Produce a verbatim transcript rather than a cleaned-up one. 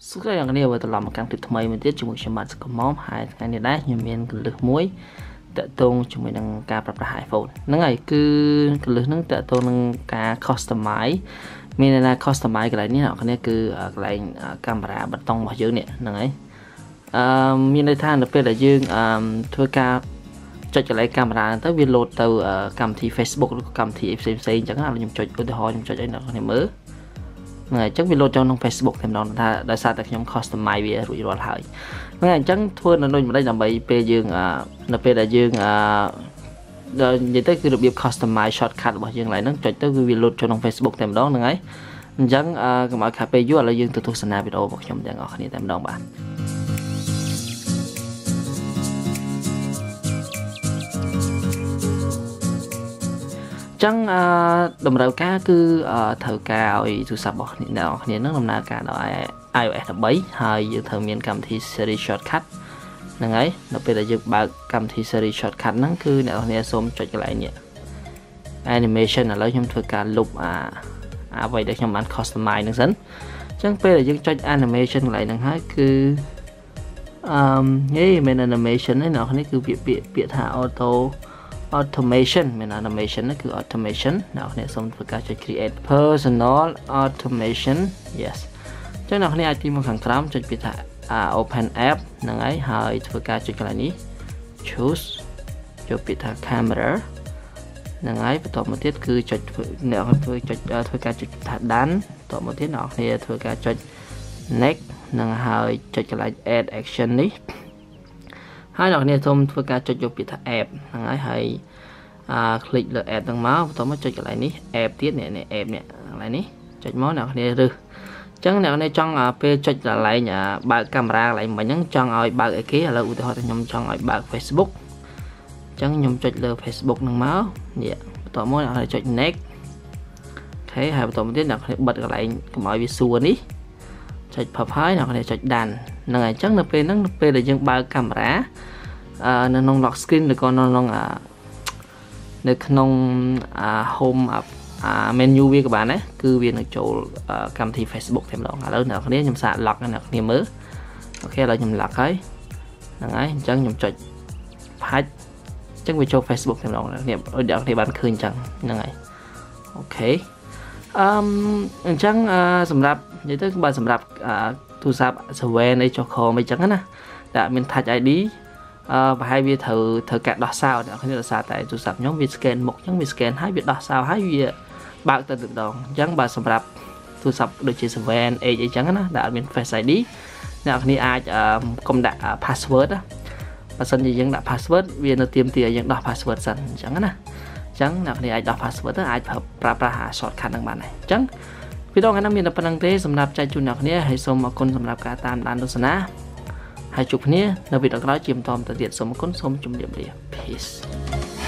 Sức khỏe các bạn và làm một căn tiếp mới mình tiếp cho một số mặt của món hai ngày này đấy nhiều miền lực muối tệ tôn cho mình đang cà bắp là hai phút nó ngày cứ lực nó tệ tôn cả customize mình là customize cái này nhé họ cái cứ lại camera bật tông vào dưới nè này mình đây than là bây là dương thôi ca cho trở lại camera tới viên lột từ cầm thì Facebook cầm thì xem chẳng hạn là dùng cho tôi hỏi cho cái nào này mới ngày chắc video cho nông Facebook thêm đó là đã xa đặt nhóm customize về rủi ro lại ngày chắc thôi là nuôi mà đây là bảy p dương à là p là dương à vậy tới cái được việc customize shortcut của dương lại nó cho tới video cho nông Facebook thêm đó là ấy chắc các bạn cà phê dưới là dương từ thuộc sân video một trong dạng ngọt này thêm đó bạn chẳng đồng đầu cá cứ thợ cài thu sập bọt này nào này nó làm nào cả loại iOS bảy hay dùng thợ miền cầm thì series shortcut này ấy nó bây giờ dùng bạc cầm thì series shortcut nó cứ nào này zoom cho trở lại nhỉ animation là lấy trong thợ cài lục à à vậy để trong bản customize nó dẫn chẳng bây giờ dùng cho animation lại năng hái cứ cái main animation này nào này cứ việc việc việc thả auto automation mình automation nó cứ automation nào này xong phải cả cho create personal automation yes cho nào này item một hàng trăm cho biết à open app năng ấy hay phải cả cho cái này choose cho biết thả camera năng ấy và một tiết cứ cho nào thôi cho thôi cả cho thả đán tọt một tiết nào này thôi cả cho next năng hay cho cái này add action đi hai loại này thông với cả cho chụp bị thả app thằng ấy hay à, click là app thằng máu tôi mới cho trở lại ní app tiết này này app này lại ní cho máu nào này được chẳng nào này trong à, p cho trở lại nhà ba camera lại mà nhấn chọn rồi ba cái kia là ưu tiên nhầm chọn rồi ba Facebook chẳng nhầm cho lừa Facebook thằng máu vậy yeah. Tôi mới nào này cho next thế hai tôi mới tiết nào này bật lại mọi visual đi cho phập phái nào này cho đàn này chắc là p nó p là dân ba camera à, nên nông lock screen được con nông à được nông à, home à, à, menu với các bạn ấy cứ viên được chỗ à, cầm thì Facebook thêm đó là lớn nào không biết nhầm xạ lock này là mới ok là nhầm lock ấy này chắc nhầm chọn hai chắc vì chỗ Facebook thêm đó là niệm ở đó thì bạn khơi chẳng này ok um, chắc uh, sầm rạp vậy tới bạn sầm rạp uh, thu sắp server này cho khó mấy chẳng á đã mình thạch i đê và hai vi thử thử cả đo sao đã không biết là sao tại thu sắp nhóm vi scan một nhóm vi scan hai vi đo sao hai vi bạn ta được đòn chẳng bà sầm rạp thu sắp được chỉ server e vậy chẳng á đã mình phải xài đi nào khi ai công đã password á và sân gì chẳng đã password vì nó tiêm tiền những đo password sẵn chẳng á chẳng nào khi ai đo password ai phải pra pra hạ shortcut đằng bạn này chẳng video ngày hôm nay là phần năng thế, sầmใจchủ nào nhé, hãy xem một con sầm nạp cá tam đan đô sơn á, hãy chụp nhé, video đó chiếm tòm tận tiện xem một con xem chụp điểm đi, peace.